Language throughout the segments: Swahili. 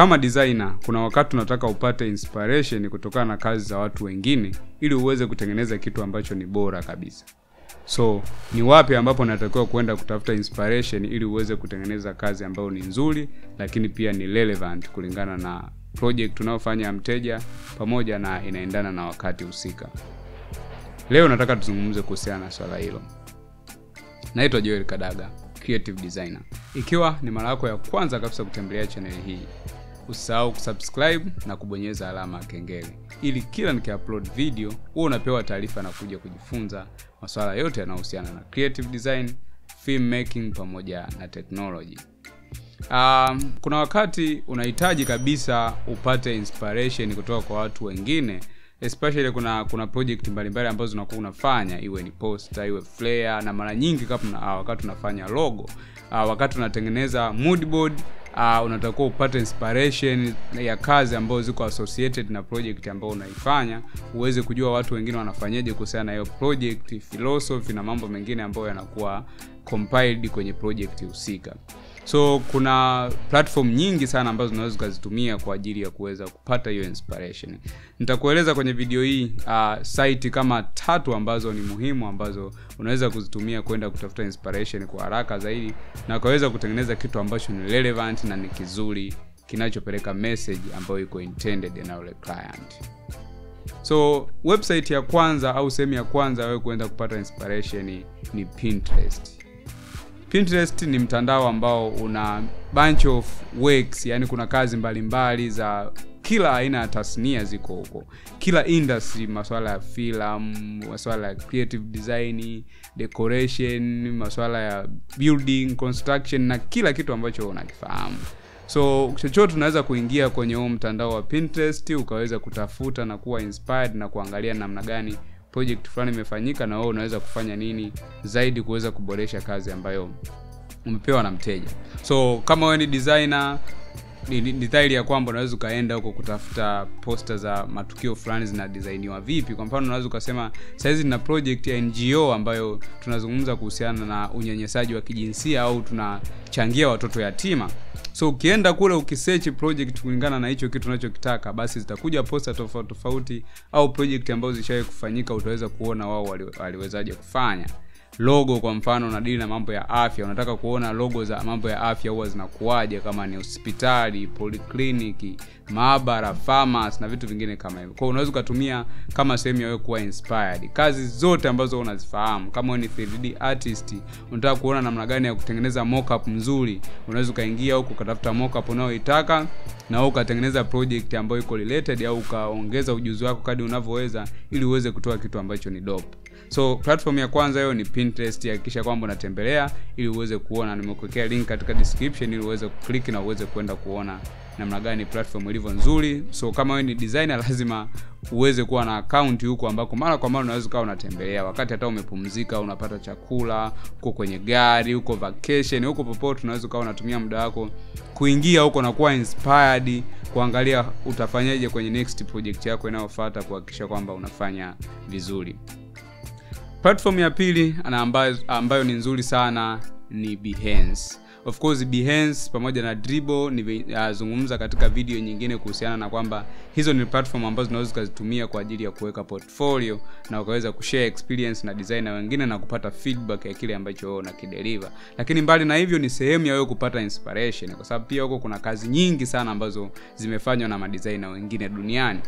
Kama designer, kuna wakati unataka upate inspiration kutokana na kazi za watu wengine ili uweze kutengeneza kitu ambacho ni bora kabisa. So, ni wapi ambapo unatakiwa kwenda kutafuta inspiration ili uweze kutengeneza kazi ambayo ni nzuri lakini pia ni relevant kulingana na project unayofanya mteja pamoja na inaendana na wakati husika. Leo nataka tuzungumze kuhusiana na swala hilo. Naitwa Joel Kadaga, creative designer. Ikiwa ni mara yako ya kwanza kabisa kutembelea channel hii, usisahau kusubscribe na kubonyeza alama ya kengele ili kila nikiupload video wewe unapewa taarifa na kuja kujifunza masuala yote yanayohusiana na creative design, filmmaking pamoja na technology. Kuna wakati unahitaji kabisa upate inspiration kutoka kwa watu wengine, especially kuna project mbalimbali ambazo unakuwa unafanya, iwe ni poster, iwe flyer, na mara nyingi wakati unafanya logo, wakati unatengeneza mood board, unatakiwa upate inspiration ya kazi ambazo ziko associated na project ambayo unaifanya, uweze kujua watu wengine wanafanyaje kuhusiana na hiyo project, philosophy na mambo mengine ambayo yanakuwa compiled kwenye project husika. So kuna platform nyingi sana ambazo unaweza kuzitumia kwa ajili ya kuweza kupata hiyo inspiration. Nitakueleza kwenye video hii site kama 3 ambazo ni muhimu ambazo unaweza kuzitumia kwenda kutafuta inspiration kwa haraka zaidi na kuweza kutengeneza kitu ambacho ni relevant na ni kizuri kinachopeleka message ambayo iko intended na yule client. So website ya kwanza au sehemu ya kwanza wewe kwenda kupata inspiration ni Pinterest. Pinterest ni mtandao ambao una bunch of works, yani kuna kazi mbalimbali za kila aina ya tasnia ziko huko. Kila industry, masuala ya film, masuala ya creative design, decoration, masuala ya building, construction na kila kitu ambacho unakifahamu. So chochote tunaweza kuingia kwenye mtandao wa Pinterest ukaweza kutafuta na kuwa inspired na kuangalia namna gani project fulani imefanyika na wewe unaweza kufanya nini zaidi kuweza kuboresha kazi ambayo umepewa na mteja. So kama wewe ni designer, ni dhahiri ya kwamba unaweza kaenda huko kutafuta poster za matukio fulani zina designiwa vipi. Kwa mfano unaweza kusema saizi na project ya NGO ambayo tunazungumza kuhusiana na unyanyasaji wa kijinsia au tunachangia watoto yatima. So ukienda kule ukisearch project kulingana na hicho kitu unachokitaka, basi zitakuja poster tofauti au project ambazo zishawahi kufanyika, utaweza kuona wao waliwezaje kufanya. Logo kwa mfano na dili na mambo ya afya, unataka kuona logo za mambo ya afya huwa zinakuaje, kama ni hospitali, polikliniki, maabara, pharmacy na vitu vingine kama hivyo. Kwa unaweza kutumia kama sehemu ya wewe kuwa inspired. Kazi zote ambazo unazifahamu, kama wewe ni 3D artist, unataka kuona namna gani ya kutengeneza mock-up mzuri, unaweza kaingia huko ukatafuta mock-up unayoitaka na ukatengeneza project ambayo iko related au ukaongeza ujuzi wako kadri unavyoweza ili uweze kutoa kitu ambacho ni dope. So platform ya kwanza hiyo ni Pinterest. Hakikisha kwamba unatembelea ili uweze kuona, nimekuwekea link katika description ili uweze kuklik na uweze kwenda kuona namna gani platform ilivyo nzuri. So kama wewe ni designer lazima uweze kuwa na account huko ambako mara kwa mara unaweza kuwa unatembelea wakati hata umepumzika, unapata chakula, uko kwenye gari, uko vacation, uko popote unaweza kuwa unatumia muda wako kuingia huko na kuwa inspired, kuangalia utafanyaje kwenye next project yako inayofuata kuhakikisha kwamba unafanya vizuri. Platform ya pili ambayo ni nzuri sana ni Behance. Of course Behance pamoja na Dribbble nimezungumza katika video nyingine kuhusiana na kwamba hizo ni platform ambazo unaweza kuzitumia kwa ajili ya kuweka portfolio na ukaweza kushare experience na designer wengine na kupata feedback ya kile ambacho wewe unakideliver. Lakini mbali na hivyo ni sehemu ya wewe kupata inspiration kwa sababu pia huko kuna kazi nyingi sana ambazo zimefanywa na madesigner wengine duniani.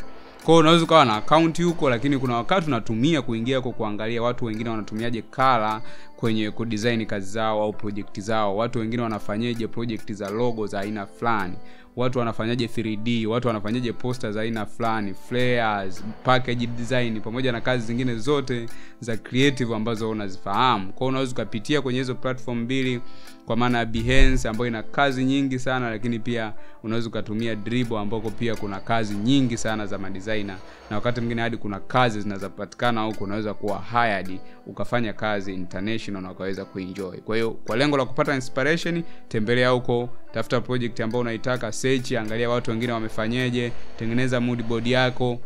Kwa unaweza kuwa na account huko, lakini kuna wakati unatumia kuingia huko kuangalia watu wengine wanatumiaje color kwenye kudesign kazi zao au project zao, watu wengine wanafanyaje project za logo za aina fulani, watu wanafanyaje 3D, watu wanafanyaje poster za aina fulani, flyers, package design pamoja na kazi zingine zote za creative ambazo unazifahamu. Kwa unaweza kupitia kwenye hizo platform mbili, kwa maana Behance ambayo ina kazi nyingi sana, lakini pia unaweza kutumia Dribbble ambako pia kuna kazi nyingi sana za designer na wakati mwingine hadi kuna kazi zinazopatikana huko, unaweza kuwa hired ukafanya kazi international na ukaweza kuenjoy. Kwa hiyo kwa lengo la kupata inspiration, tembelea huko, tafuta project ambayo unaitaka, search, angalia watu wengine wamefanyaje, tengeneza mood board yako,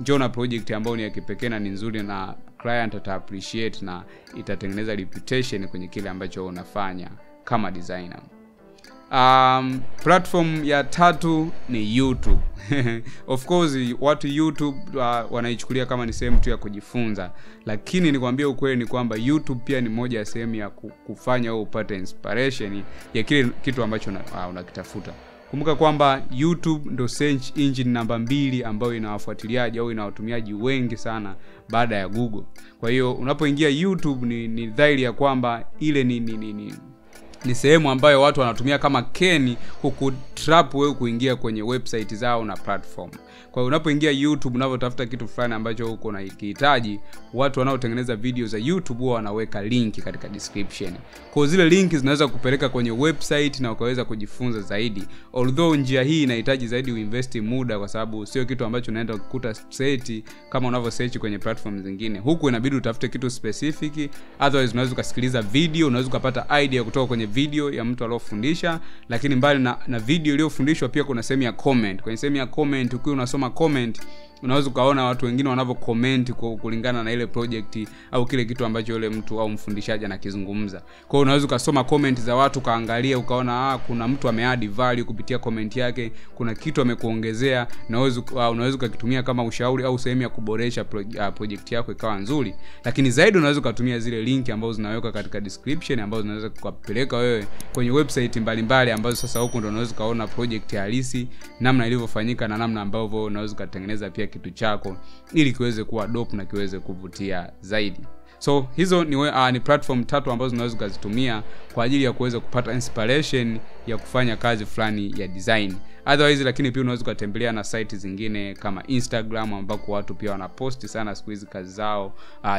njona project ambayo ni ya kipekee na ni nzuri na client ata appreciate na itatengeneza reputation kwenye kile ambacho unafanya kama designer. Platform ya tatu ni YouTube. Of course watu YouTube wanaichukulia kama ni sehemu tu ya kujifunza, lakini nikwambia ukweli ni kwamba YouTube pia ni moja ya sehemu ya kufanya au upate inspiration ya kile kitu ambacho unakitafuta. Kumbuka kwamba YouTube ndo search engine namba 2 ambayo inawafuatiliaji au inawatumiaji wengi sana baada ya Google. Kwa hiyo unapoingia YouTube ni dhahiri ya kwamba ile ni sehemu ambayo watu wanatumia kama keni kukutrap wewe kuingia kwenye website zao na platform. Kwa hiyo unapoingia YouTube, unapotafuta kitu fulani ambacho uko na kihitaji, watu wanaotengeneza video za YouTube wanaweka linki katika description. Kwa zile linki zinaweza kupeleka kwenye website na ukaweza kujifunza zaidi. Although njia hii inahitaji zaidi uinvesti muda, kwa sababu sio kitu ambacho unaenda kukuta seti kama unavyo search kwenye platform zingine. Huku inabidi utafute kitu specific, otherwise unaweza kusikiliza video, unaweza kupata idea kutoka kwenye video ya mtu aliyofundisha. Lakini mbali na video iliyofundishwa pia kuna sehemu ya comment. Kwenye sehemu ya comment, ukiwa unasoma comment, unaweza ukaona watu wengine wanavyo comment kwa kulingana na ile project au kile kitu ambacho yule mtu au mfundishaji anakizungumza. Kwa hiyo unaweza ukasoma comment za watu, kaangalia ukaona kuna mtu ameadd value kupitia comment yake, kuna kitu amekuongezea, na unaweza ukakitumia kama ushauri au sehemu ya kuboresha project yako ikawa nzuri. Lakini zaidi unaweza ukatumia zile link ambazo zinawekwa katika description, ambazo zinaweza kukupeleka wewe kwenye website mbalimbali ambazo sasa huko ndo unaweza kaona project halisi, namna ilivyofanyika na namna ambavyo unaweza kutengeneza pia kitu chako ili kiweze kuwa dope na kiweze kuvutia zaidi. So hizo ni platform 3 ambazo unaweza kuzitumia kwa ajili ya kuweza kupata inspiration ya kufanya kazi fulani ya design. Otherwise lakini pia unaweza kutembelea na sites zingine kama Instagram ambako watu pia wanaposti sana siku hizi kazi zao,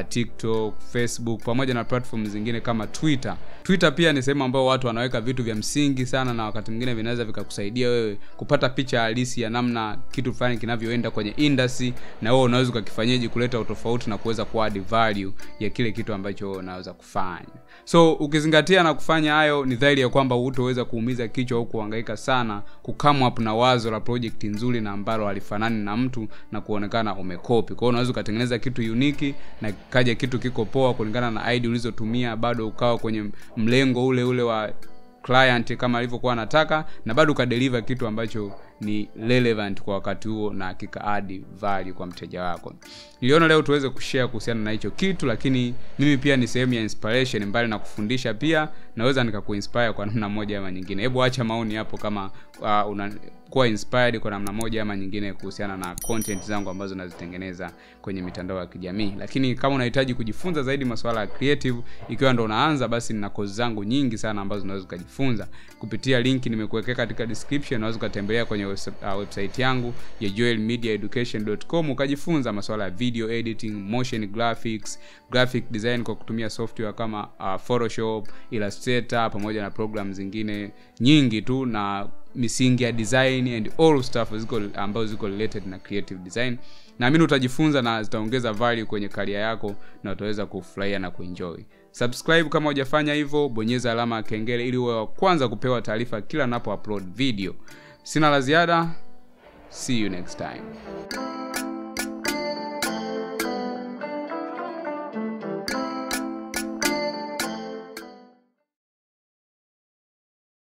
TikTok, Facebook, pamoja na platform zingine kama Twitter. Twitter pia ni sehemu ambayo watu wanaweka vitu vya msingi sana, na wakati mwingine vinaweza vikakusaidia wewe kupata picha halisi ya namna kitu fulani kinavyoenda kwenye industry, na wewe unaweza kukifanyaje kuleta utofauti na kuweza kuadd value ya kile kitu ambacho unaweza kufanya. So ukizingatia na kufanya hayo, ni dhahiri ya kwamba hutoweza kuumiza kichwa au kuhangaika sana kukamwa na wazo la project nzuri na ambalo halifanani na mtu na kuonekana umekopi. Kwa hiyo unaweza kutengeneza kitu unique na kaja kitu kiko poa kulingana na idea ulizotumia, bado ukawa kwenye mlengo ule wa client kama alivyokuwa anataka, na bado ukadeliver kitu ambacho ni relevant kwa wakati huo na kika add value kwa mteja wako. Niliona leo tuweze kushare kuhusiana na hicho kitu, lakini mimi pia ni sehemu ya inspiration. Mbali na kufundisha pia naweza nikakuinspire kwa namna moja ama nyingine. Hebu acha maoni hapo kama unakuwa inspired kwa namna moja ama nyingine kuhusiana na content zangu ambazo nazitengeneza kwenye mitandao ya kijamii. Lakini kama unahitaji kujifunza zaidi masuala ya creative, ikiwa ndo unaanza, basi nina course zangu nyingi sana ambazo unaweza kujifunza kupitia linki nimekuwekea katika description. Unaweza kutembelea kwenye website yangu ya joelmediaeducation.com ukajifunza masuala ya video editing, motion graphics, graphic design kwa kutumia software kama Photoshop, Illustrator, pamoja na program zingine nyingi tu, na misingi ya design and all stuff ambazo ziko related na creative design. Naamini utajifunza na zitaongeza value kwenye career yako na utaweza kufurahia na kuenjoy. Subscribe kama hujafanya hivyo, bonyeza alama ya kengele ili uwe wa kwanza kupewa taarifa kila ninapo upload video. Sina la ziada. See you next time.